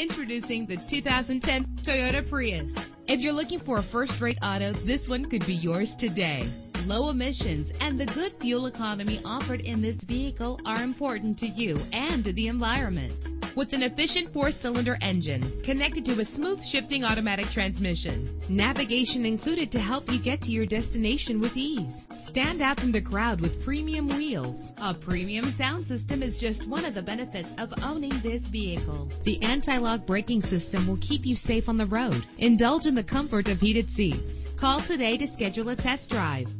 Introducing the 2010 Toyota Prius. If you're looking for a first-rate auto, this one could be yours today. Low emissions and the good fuel economy offered in this vehicle are important to you and to the environment. With an efficient 4-cylinder engine connected to a smooth shifting automatic transmission, navigation included to help you get to your destination with ease. Stand out from the crowd with premium wheels. A premium sound system is just one of the benefits of owning this vehicle. The anti-lock braking system will keep you safe on the road. Indulge in the comfort of heated seats. Call today to schedule a test drive.